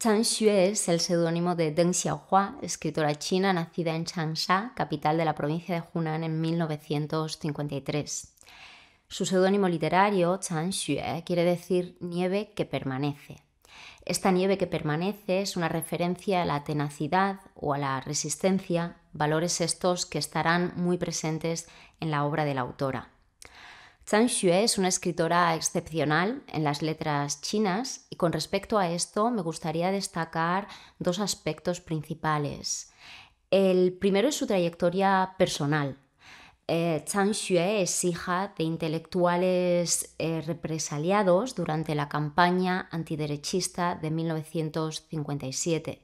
Zhang Xue es el seudónimo de Deng Xiaohua, escritora china nacida en Changsha, capital de la provincia de Hunan, en 1953. Su seudónimo literario, Zhang Xue, quiere decir nieve que permanece. Esta nieve que permanece es una referencia a la tenacidad o a la resistencia, valores estos que estarán muy presentes en la obra de la autora. Zhang Xue es una escritora excepcional en las letras chinas y con respecto a esto me gustaría destacar dos aspectos principales. El primero es su trayectoria personal. Zhang Xue es hija de intelectuales represaliados durante la campaña antiderechista de 1957.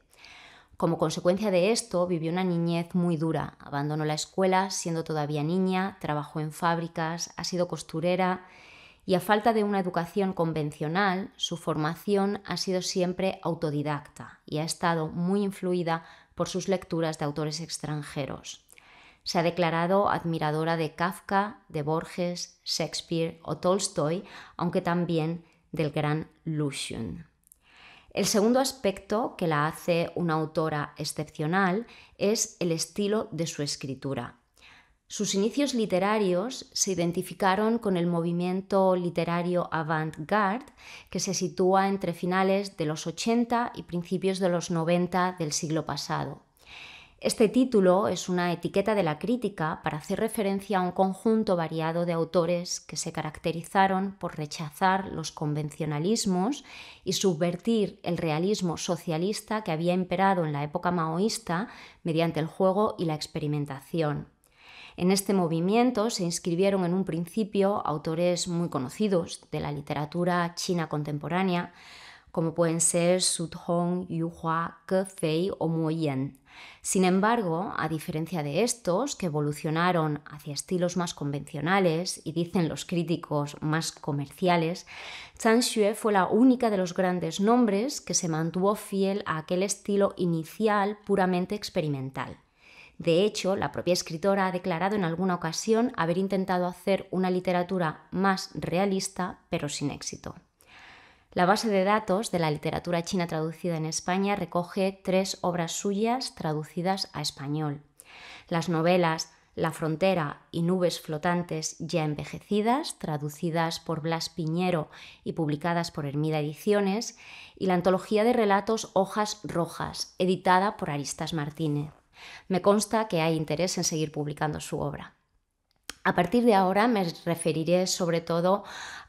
Como consecuencia de esto, vivió una niñez muy dura. Abandonó la escuela siendo todavía niña, trabajó en fábricas, ha sido costurera y, a falta de una educación convencional, su formación ha sido siempre autodidacta y ha estado muy influida por sus lecturas de autores extranjeros. Se ha declarado admiradora de Kafka, de Borges, Shakespeare o Tolstói, aunque también del gran Lu Xun. El segundo aspecto que la hace una autora excepcional es el estilo de su escritura. Sus inicios literarios se identificaron con el movimiento literario avant-garde, que se sitúa entre finales de los 80 y principios de los 90 del siglo pasado. Este título es una etiqueta de la crítica para hacer referencia a un conjunto variado de autores que se caracterizaron por rechazar los convencionalismos y subvertir el realismo socialista que había imperado en la época maoísta mediante el juego y la experimentación. En este movimiento se inscribieron en un principio autores muy conocidos de la literatura china contemporánea, como pueden ser Hong, Yu Hua, Fei o Mu Yen. Sin embargo, a diferencia de estos, que evolucionaron hacia estilos más convencionales y, dicen los críticos, más comerciales, Zhang Xue fue la única de los grandes nombres que se mantuvo fiel a aquel estilo inicial puramente experimental. De hecho, la propia escritora ha declarado en alguna ocasión haber intentado hacer una literatura más realista, pero sin éxito. La base de datos de la literatura china traducida en España recoge 3 obras suyas traducidas a español. Las novelas La frontera y Nubes flotantes ya envejecidas, traducidas por Blas Piñero y publicadas por Hermida Ediciones, y la antología de relatos Hojas Rojas, editada por Aristas Martínez. Me consta que hay interés en seguir publicando su obra. A partir de ahora me referiré sobre todo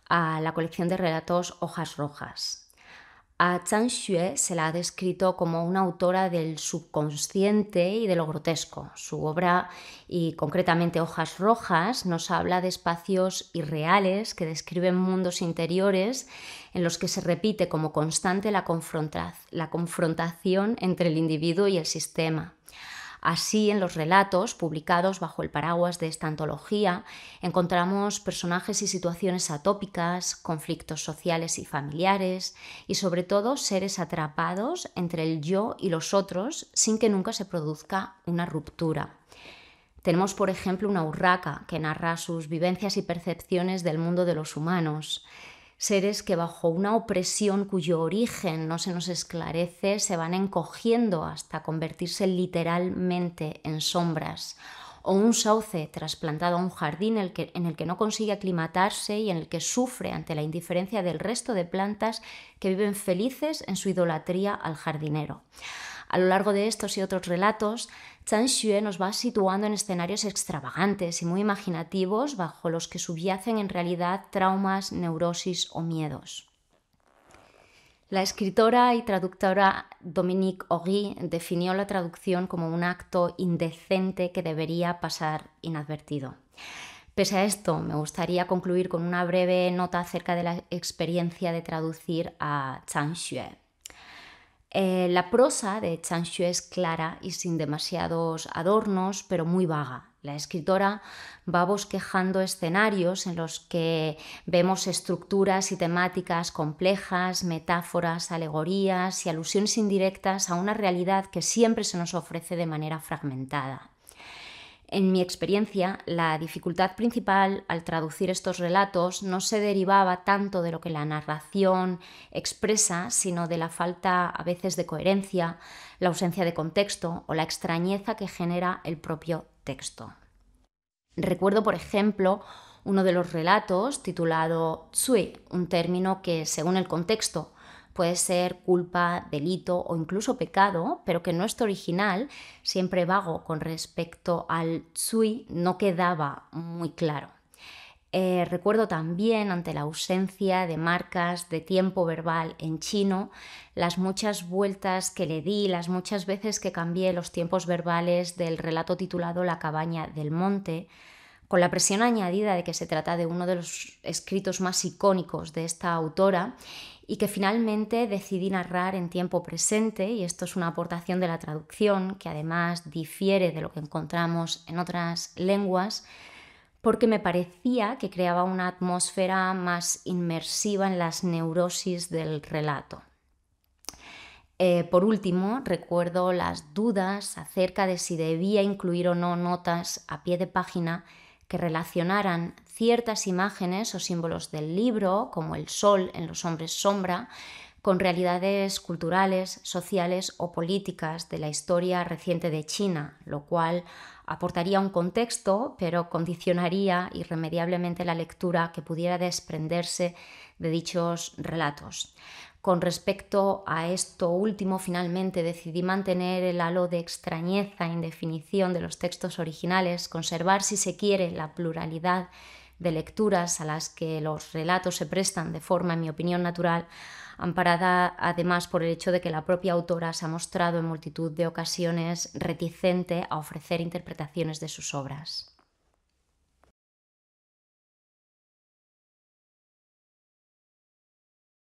a la colección de relatos Hojas Rojas. A Zhang Xue se la ha descrito como una autora del subconsciente y de lo grotesco. Su obra, y concretamente Hojas Rojas, nos habla de espacios irreales que describen mundos interiores en los que se repite como constante la confrontación entre el individuo y el sistema. Así, en los relatos publicados bajo el paraguas de esta antología, encontramos personajes y situaciones atópicas, conflictos sociales y familiares, y sobre todo seres atrapados entre el yo y los otros sin que nunca se produzca una ruptura. Tenemos, por ejemplo, una urraca que narra sus vivencias y percepciones del mundo de los humanos. Seres que bajo una opresión cuyo origen no se nos esclarece se van encogiendo hasta convertirse literalmente en sombras, o un sauce trasplantado a un jardín en el que no consigue aclimatarse y en el que sufre ante la indiferencia del resto de plantas que viven felices en su idolatría al jardinero. A lo largo de estos y otros relatos, Zhang Xue nos va situando en escenarios extravagantes y muy imaginativos bajo los que subyacen en realidad traumas, neurosis o miedos. La escritora y traductora Dominique Ogui definió la traducción como un acto indecente que debería pasar inadvertido. Pese a esto, me gustaría concluir con una breve nota acerca de la experiencia de traducir a Zhang Xue. La prosa de Zhang Xue es clara y sin demasiados adornos, pero muy vaga. La escritora va bosquejando escenarios en los que vemos estructuras y temáticas complejas, metáforas, alegorías y alusiones indirectas a una realidad que siempre se nos ofrece de manera fragmentada. En mi experiencia, la dificultad principal al traducir estos relatos no se derivaba tanto de lo que la narración expresa, sino de la falta a veces de coherencia, la ausencia de contexto o la extrañeza que genera el propio texto. Recuerdo, por ejemplo, uno de los relatos titulado Tsui, un término que, según el contexto, puede ser culpa, delito o incluso pecado, pero que en nuestro original, siempre vago con respecto al tsui, no quedaba muy claro. Recuerdo también, ante la ausencia de marcas de tiempo verbal en chino, las muchas vueltas que le di, las muchas veces que cambié los tiempos verbales del relato titulado La cabaña del monte, con la presión añadida de que se trata de uno de los escritos más icónicos de esta autora y que finalmente decidí narrar en tiempo presente, y esto es una aportación de la traducción que además difiere de lo que encontramos en otras lenguas, porque me parecía que creaba una atmósfera más inmersiva en las neurosis del relato. Por último, recuerdo las dudas acerca de si debía incluir o no notas a pie de página que relacionaran ciertas imágenes o símbolos del libro, como el sol en Los hombres sombra, con realidades culturales, sociales o políticas de la historia reciente de China, lo cual aportaría un contexto, pero condicionaría irremediablemente la lectura que pudiera desprenderse de dichos relatos. Con respecto a esto último, finalmente decidí mantener el halo de extrañeza e indefinición de los textos originales, conservar, si se quiere, la pluralidad de lecturas a las que los relatos se prestan de forma, en mi opinión, natural, amparada además por el hecho de que la propia autora se ha mostrado en multitud de ocasiones reticente a ofrecer interpretaciones de sus obras.